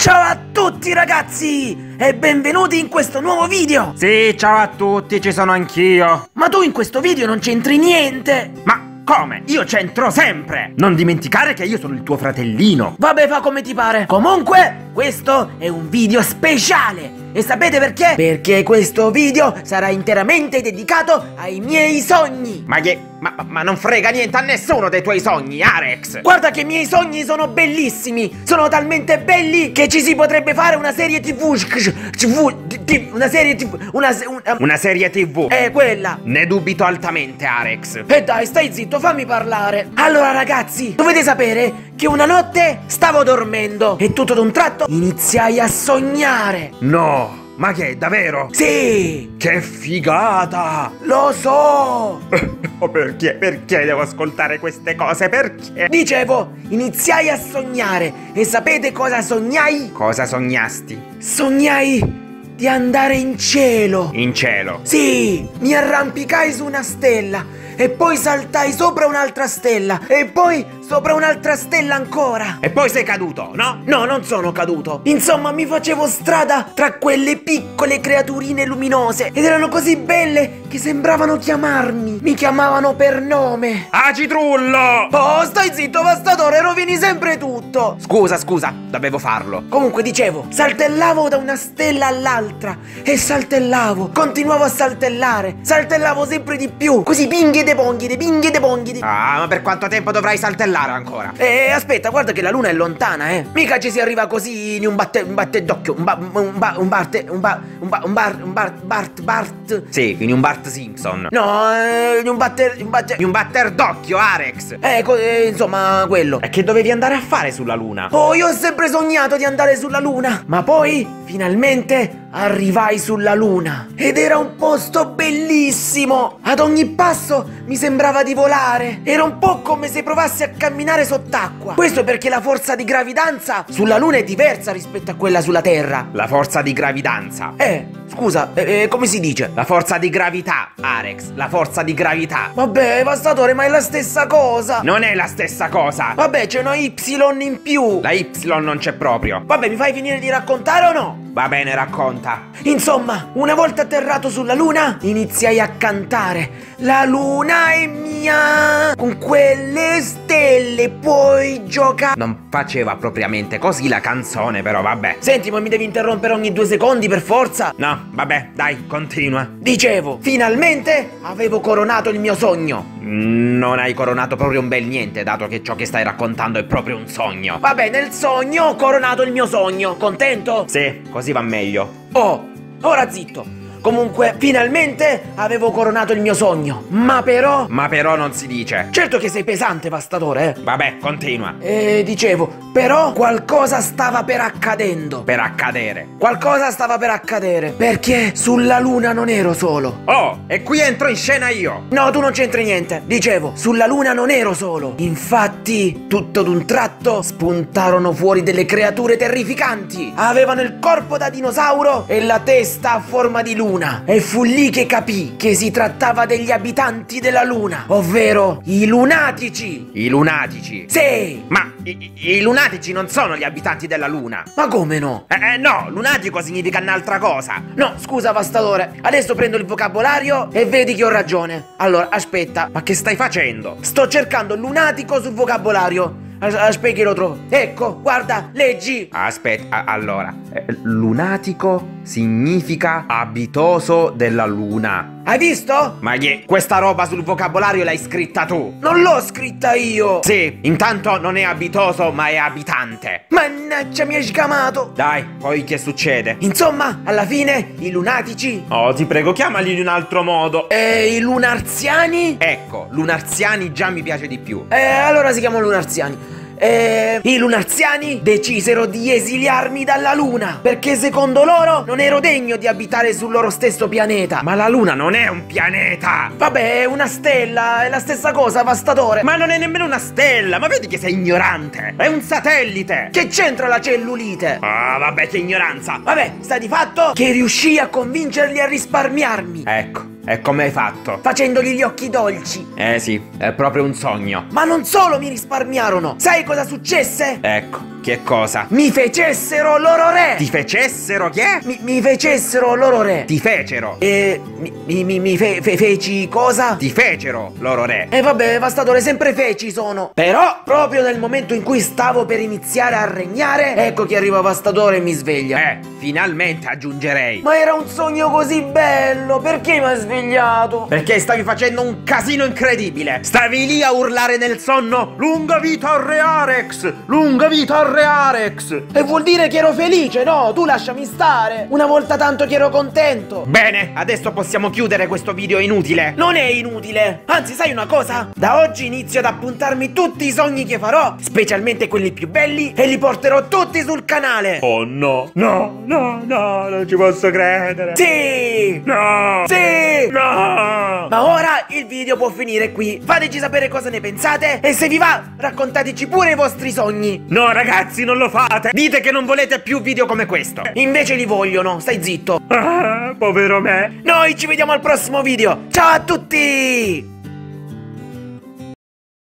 Ciao a tutti ragazzi e benvenuti in questo nuovo video. Sì, ciao a tutti, ci sono anch'io. Ma tu in questo video non c'entri niente. Ma come? Io c'entro sempre. Non dimenticare che io sono il tuo fratellino. Vabbè, fa come ti pare. Comunque, questo è un video speciale. E sapete perché? Perché questo video sarà interamente dedicato ai miei sogni. Ma non frega niente a nessuno dei tuoi sogni, Arex. Guarda che i miei sogni sono bellissimi. Sono talmente belli che ci si potrebbe fare una serie tv. Una serie tv. È quella. Ne dubito altamente, Arex. E dai, stai zitto, fammi parlare. Allora ragazzi, dovete sapere che una notte stavo dormendo e tutto ad un tratto iniziai a sognare. No, ma che, davvero? Sì! Che figata! Lo so! Perché devo ascoltare queste cose? Perché? Dicevo, iniziai a sognare e sapete cosa sognai? Cosa sognasti? Sognai di andare in cielo. In cielo? Sì, mi arrampicai su una stella e poi saltai sopra un'altra stella e poi sopra un'altra stella ancora. E poi sei caduto, no? No, non sono caduto. Insomma, mi facevo strada tra quelle piccole creaturine luminose ed erano così belle che sembravano chiamarmi. Mi chiamavano per nome. Acitrullo! Oh, stai zitto, Vastatore, rovini sempre tutto. Scusa, dovevo farlo. Comunque, dicevo, saltellavo da una stella all'altra e saltellavo, continuavo a saltellare, saltellavo sempre di più, così pinghide ponghide. Ah, ma per quanto tempo dovrai saltellare ancora? Aspetta, guarda che la luna è lontana, mica ci si arriva così in un batter d'occhio. Sì, in un Bart Simpson. No, in un batter d'occhio, Arex. Insomma, quello. E che dovevi andare a fare sulla luna? Oh, io ho sempre sognato di andare sulla luna, ma poi, finalmente, arrivai sulla luna ed era un posto bellissimo. Ad ogni passo mi sembrava di volare. Era un po' come se provassi a camminare sott'acqua. Questo perché la forza di gravidanza sulla luna è diversa rispetto a quella sulla terra. La forza di gravidanza? Scusa, come si dice? La forza di gravità, Arex. La forza di gravità. Vabbè, Vastatore, ma è la stessa cosa. Non è la stessa cosa. Vabbè, c'è una Y in più. La Y non c'è proprio. Vabbè, mi fai finire di raccontare o no? Va bene, racconta. Insomma, una volta atterrato sulla luna, iniziai a cantare: la luna è mia, con quelle stelle puoi giocare. Non faceva propriamente così la canzone, però vabbè. Senti, ma mi devi interrompere ogni 2 secondi per forza? No, vabbè, dai, continua. Dicevo, finalmente avevo coronato il mio sogno. Non hai coronato proprio un bel niente, dato che ciò che stai raccontando è proprio un sogno. Vabbè, nel sogno ho coronato il mio sogno, contento? Sì, così va meglio. Oh, ora zitto. Comunque, finalmente avevo coronato il mio sogno. Ma però non si dice. Certo che sei pesante, Vastatore, eh? Vabbè, continua. Dicevo, però qualcosa stava per accadendo. Per accadere. Qualcosa stava per accadere. Perché sulla luna non ero solo. Oh, e qui entro in scena io. No, tu non c'entri niente. Dicevo, sulla luna non ero solo. Infatti, tutto d'un tratto spuntarono fuori delle creature terrificanti. Avevano il corpo da dinosauro e la testa a forma di luna. E fu lì che capì che si trattava degli abitanti della luna, ovvero i lunatici. I lunatici? Sì! Ma i lunatici non sono gli abitanti della luna. Ma come no? No, lunatico significa un'altra cosa. No, scusa, Vastatore, adesso prendo il vocabolario e vedi che ho ragione. Allora, aspetta, ma che stai facendo? Sto cercando lunatico sul vocabolario. Aspetta che lo trovo. Ecco, guarda, leggi. Aspetta, allora, lunatico significa abitoso della luna. Hai visto? Ma yeah, questa roba sul vocabolario l'hai scritta tu. Non l'ho scritta io. Sì, intanto non è abitoso ma è abitante. Mannaggia, mi hai sgamato. Dai, poi che succede? Insomma, alla fine i lunatici... Oh, ti prego, chiamali in un altro modo. E i lunarziani? Ecco, lunarziani già mi piace di più. Allora si chiamano lunarziani. I lunarziani decisero di esiliarmi dalla luna perché secondo loro non ero degno di abitare sul loro stesso pianeta. Ma la luna non è un pianeta. Vabbè, è una stella, è la stessa cosa, Vastatore. Ma non è nemmeno una stella, ma vedi che sei ignorante. È un satellite. Che c'entra la cellulite? Ah, vabbè, che ignoranza. Vabbè, sta di fatto che riuscii a convincerli a risparmiarmi. Ecco, E come hai fatto? Facendogli gli occhi dolci. Eh sì, è proprio un sogno. Ma non solo mi risparmiarono. Sai cosa successe? Ecco. Che cosa? Mi fecessero loro re! Ti fecessero che? Mi fecessero loro re! Ti fecero! Feci cosa? Ti fecero loro re! E vabbè, Vastatore, sempre feci sono! Però, proprio nel momento in cui stavo per iniziare a regnare, ecco che arriva Vastatore e mi sveglia! Finalmente aggiungerei! Ma era un sogno così bello! Perché mi ha svegliato? Perché stavi facendo un casino incredibile! Stavi lì a urlare nel sonno: lunga vita al re Arex! Lunga vita al re Arex! E vuol dire che ero felice, no? Tu lasciami stare! Una volta tanto che ero contento! Bene, adesso possiamo chiudere questo video inutile! Non è inutile! Anzi, sai una cosa? Da oggi inizio ad appuntarmi tutti i sogni che farò, specialmente quelli più belli, e li porterò tutti sul canale! Oh no! No! No! No! Non ci posso credere! Sì! No! Sì! No! Ma ora il video può finire qui! Fateci sapere cosa ne pensate e se vi va, raccontateci pure i vostri sogni! No, ragazzi, non lo fate! Dite che non volete più video come questo! Invece li vogliono, stai zitto! Ah, povero me! Noi ci vediamo al prossimo video! Ciao a tutti!